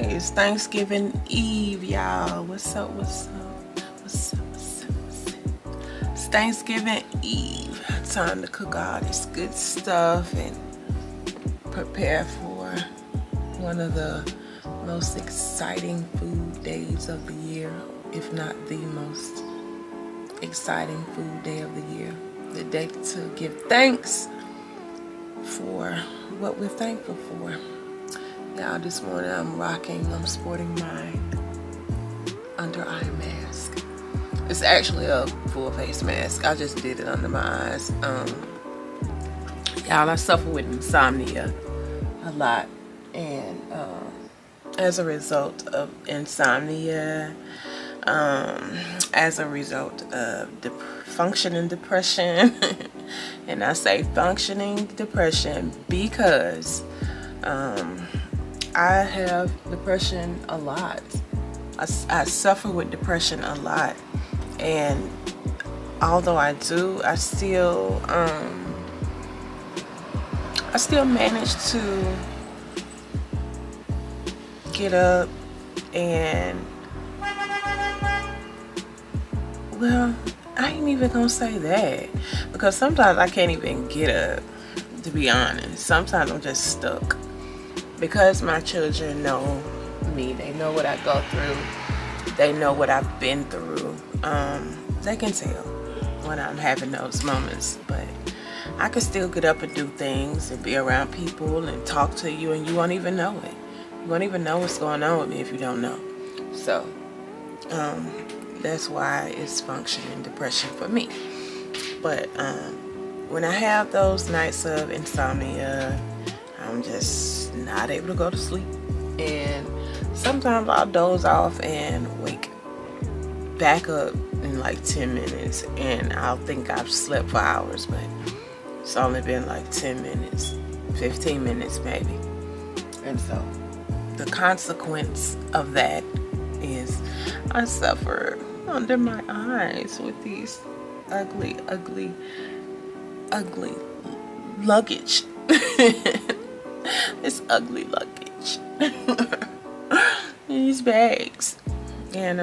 It's Thanksgiving Eve, y'all. What's up, what's up, what's up, what's up, what's up? It's Thanksgiving Eve. Time to cook all this good stuff and prepare for one of the most exciting food days of the year, if not the most exciting food day of the year. The day to give thanks for what we're thankful for. Y'all, this morning I'm sporting my under eye mask. It's actually a full face mask. I just did it under my eyes. Y'all, I suffer with insomnia a lot, and as a result of insomnia, as a result of functioning depression, and I say functioning depression because I have depression a lot. I suffer with depression a lot, and although I do, I still manage to get up and, well, I ain't even gonna say that, because sometimes I can't even get up, to be honest. Sometimes I'm just stuck, because my children know me. They know what I go through. They know what I've been through. They can tell when I'm having those moments, but I can still get up and do things and be around people and talk to you, and you won't even know it. You won't even know what's going on with me if you don't know. So, that's why it's functioning depression for me. But when I have those nights of insomnia, I'm just not able to go to sleep, and sometimes I'll doze off and wake back up in like 10 minutes and I'll think I've slept for hours, but it's only been like 10 minutes, 15 minutes maybe. And so the consequence of that is I suffer under my eyes with these ugly, ugly, ugly luggage. This ugly luggage. These bags. And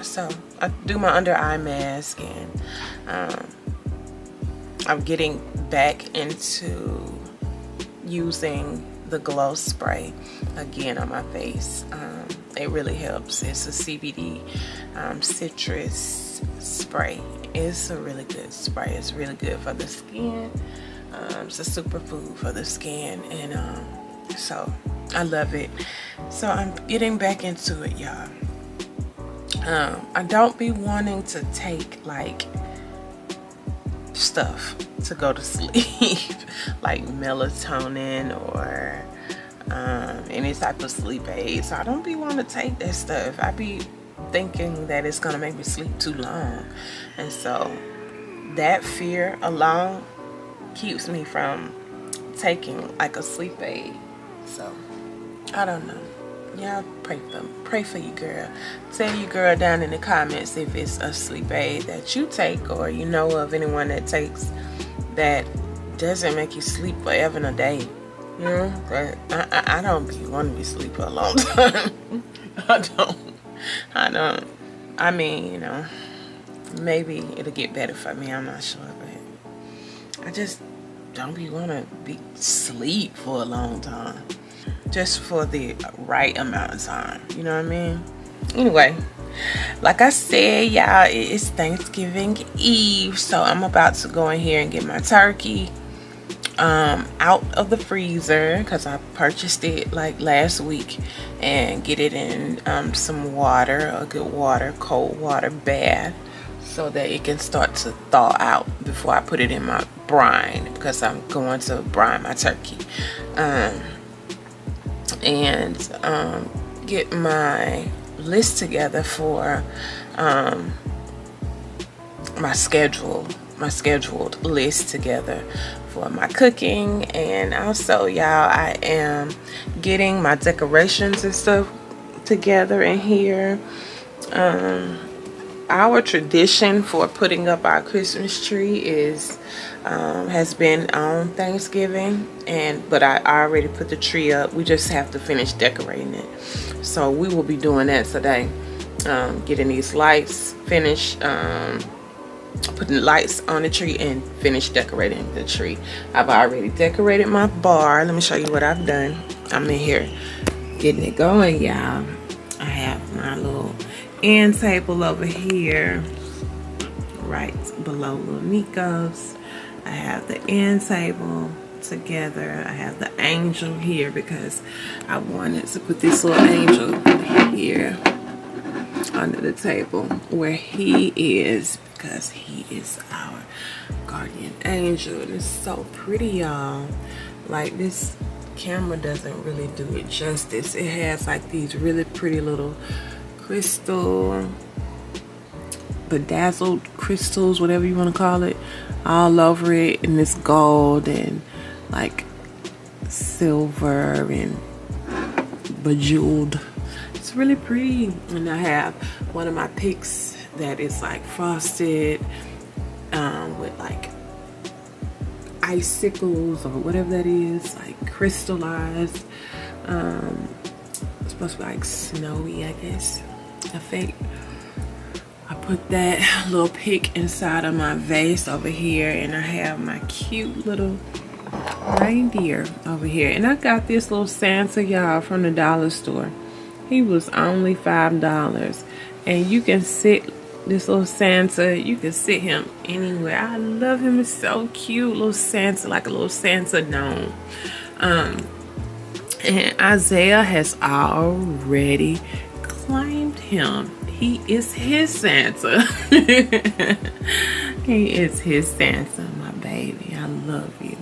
so I do my under eye mask, and I'm getting back into using the glow spray again on my face. It really helps. It's a CBD citrus spray. It's a really good spray. It's really good for the skin. It's a superfood for the skin, and so I love it. So I'm getting back into it, y'all. I don't be wanting to take like stuff to go to sleep, like melatonin or any type of sleep aid. So I don't be wanting to take that stuff. I be thinking that it's gonna make me sleep too long, and so that fear alone keeps me from taking like a sleep aid. So I don't know. Y'all pray for you girl. Tell you girl down in the comments if it's a sleep aid that you take, or you know of anyone that takes that doesn't make you sleep forever and a day. You know, but I don't be wanting to be asleep for a long time. I don't. I mean, you know, maybe it'll get better for me. I'm not sure, but I just don't be wanting to be asleep for a long time. Just for the right amount of time, you know what I mean? Anyway, like I said, y'all, it's Thanksgiving Eve, so I'm about to go in here and get my turkey out of the freezer, because I purchased it like last week, and get it in some water, a good water, cold water bath, so that it can start to thaw out before I put it in my brine, because I'm going to brine my turkey. And get my list together for my scheduled list together for my cooking. And also, y'all, I am getting my decorations and stuff together in here. our tradition for putting up our Christmas tree is has been on Thanksgiving, but I already put the tree up. We just have to finish decorating it, so we will be doing that today. Getting these lights, finish putting lights on the tree, and finish decorating the tree. I've already decorated my bar. Let me show you what I've done. I'm in here getting it going, y'all. I have my little end table over here, right below Little Nico's. I have the end table together. I have the angel here because I wanted to put this little angel here under the table where he is, because he is our guardian angel. And it's so pretty, y'all. Like, this camera doesn't really do it justice. It has like these really pretty little crystal, bedazzled crystals, whatever you want to call it, all over it, and this gold and like silver and bejeweled. It's really pretty. And I have one of my picks that is like frosted with like icicles or whatever that is, like crystallized. It's supposed to be like snowy, I guess. I think I put that little pick inside of my vase over here, and I have my cute little reindeer over here. And I got this little Santa, y'all, from the dollar store. He was only $5, and you can sit this little Santa, you can sit him anywhere. I love him. It's so cute, little Santa, like a little Santa gnome. And Isaiah has already claimed him. He is his Santa. He is his Santa, my baby. I love you.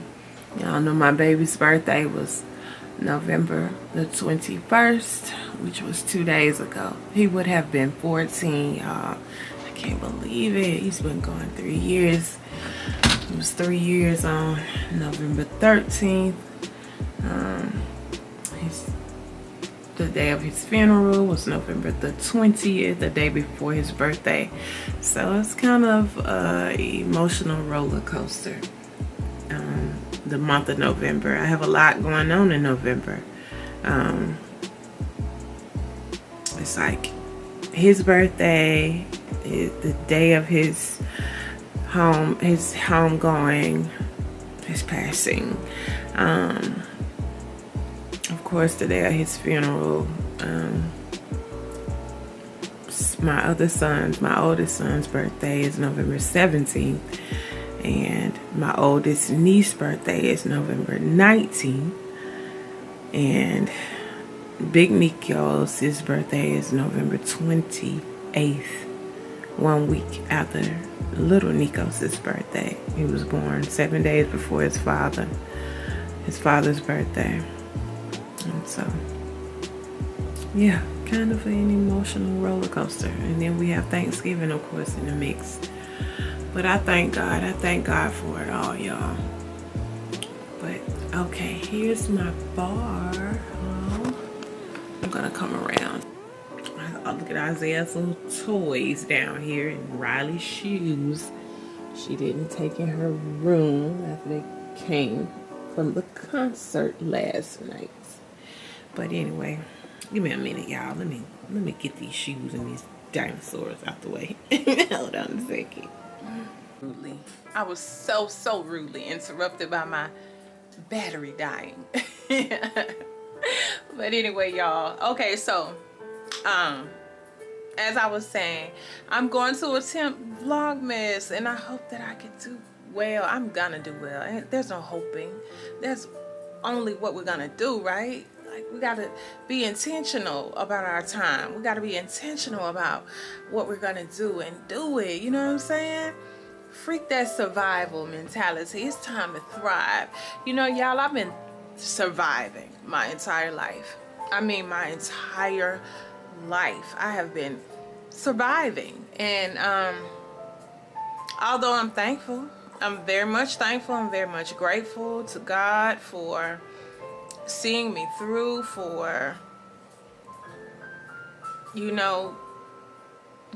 Y'all know my baby's birthday was November the 21st, which was 2 days ago. He would have been 14, y'all. I can't believe it. He's been gone 3 years. It was 3 years on November 13th. The day of his funeral was November the 20th, the day before his birthday. So it's kind of an emotional roller coaster, the month of November. I have a lot going on in November. It's like his birthday, the day of his home going, his passing. Of course, the day of his funeral. My other son's, my oldest son's birthday is November 17th. And my oldest niece's birthday is November 19th. And Big Nico's, his birthday is November 28th, 1 week after Little Nico's birthday. He was born 7 days before his father's birthday. And so, yeah, kind of an emotional roller coaster. And then we have Thanksgiving, of course, in the mix. But I thank God. I thank God for it all, y'all. But, okay, here's my bar. I'm going to come around. I'll look at Isaiah's little toys down here and Riley's shoes. She didn't take in her room after they came from the concert last night. But anyway, give me a minute, y'all. Let me get these shoes and these dinosaurs out the way. Hold on a second. Rudely. I was so rudely interrupted by my battery dying. But anyway, y'all, okay, so as I was saying, I'm going to attempt Vlogmas, and I hope that I can do well. I'm gonna do well, and there's no hoping. That's only what we're gonna do, right? Like, we gotta be intentional about our time. We gotta be intentional about what we're gonna do and do it. You know what I'm saying? Freak that survival mentality. It's time to thrive. You know, y'all, I've been surviving my entire life. I mean, my entire life I have been surviving. And although I'm thankful, I'm very much thankful, I'm very much grateful to God for seeing me through, for, you know,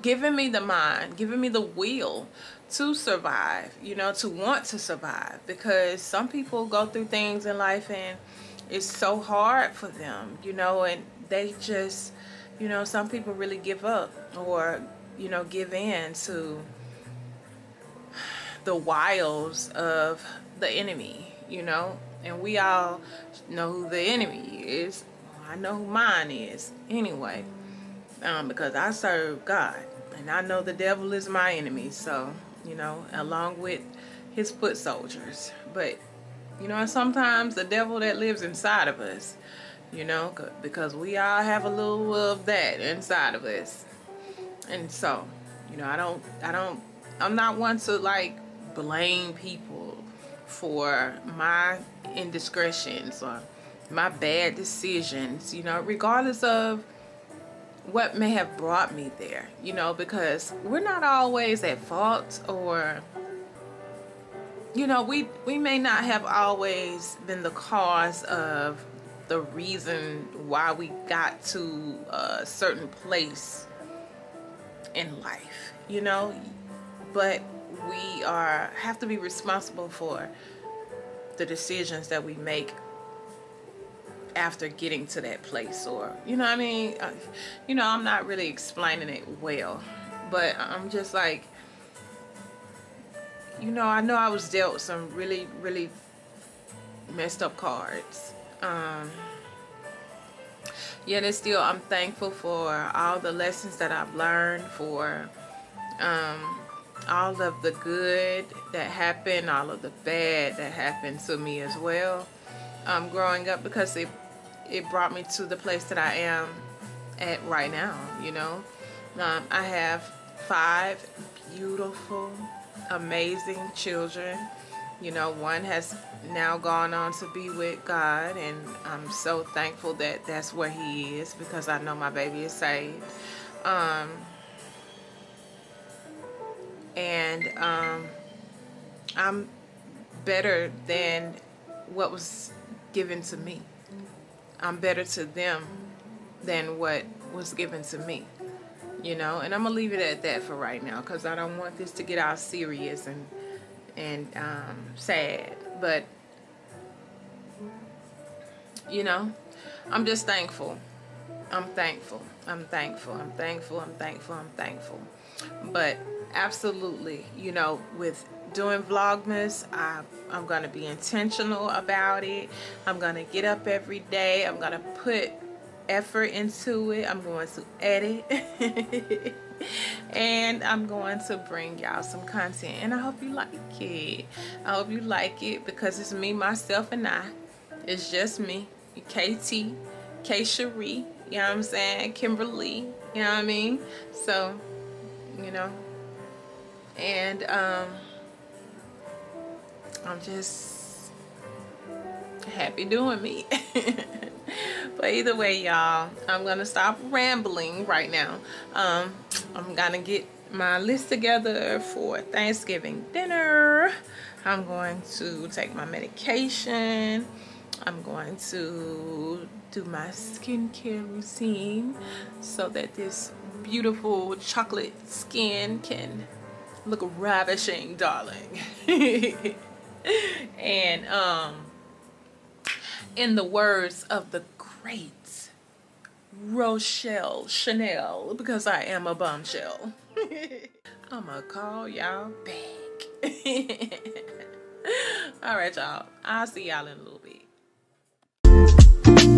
giving me the mind, giving me the will to survive, you know, to want to survive, because some people go through things in life and it's so hard for them, you know, and they just, you know, some people really give up or, you know, give in to the wiles of the enemy, you know, and we all know who the enemy is. I know who mine is anyway, because I serve God and I know the devil is my enemy. So, you know, along with his foot soldiers, but you know, and sometimes the devil that lives inside of us, you know, because we all have a little of that inside of us. And so, you know, I'm not one to like blame people for my indiscretions or my bad decisions, you know, regardless of what may have brought me there, you know, because we're not always at fault, or, you know, we may not have always been the cause of the reason why we got to a certain place in life, you know, but we have to be responsible for the decisions that we make after getting to that place, or, you know what I mean? You know, I'm not really explaining it well, but I'm just like, you know I was dealt some really, really messed up cards. Yet and still, I'm thankful for all the lessons that I've learned, for all of the good that happened, all of the bad that happened to me as well, growing up, because it brought me to the place that I am at right now, you know. I have 5 beautiful, amazing children. You know, one has now gone on to be with God, and I'm so thankful that that's where he is, because I know my baby is saved. I'm better than what was given to me. I'm better to them than what was given to me, you know, and I'm gonna leave it at that for right now, because I don't want this to get all serious and sad. But you know, I'm just thankful. I'm thankful. But absolutely, you know, with doing Vlogmas, I'm gonna be intentional about it. I'm gonna get up every day. I'm gonna put effort into it. I'm going to edit and I'm going to bring y'all some content, and I hope you like it. I hope you like it, because it's me, myself, and I. It's just me, KT, K Cherie, you know what I'm saying, Kimberly, you know what I mean. So, you know, and I'm just happy doing me. But either way, y'all, I'm gonna stop rambling right now. I'm gonna get my list together for Thanksgiving dinner. I'm going to take my medication. I'm going to do my skincare routine so that this beautiful chocolate skin can look ravishing, darling. And in the words of the great Rochelle Chanel, because I am a bombshell, I'ma call y'all back. All right, y'all, I'll see y'all in a little bit.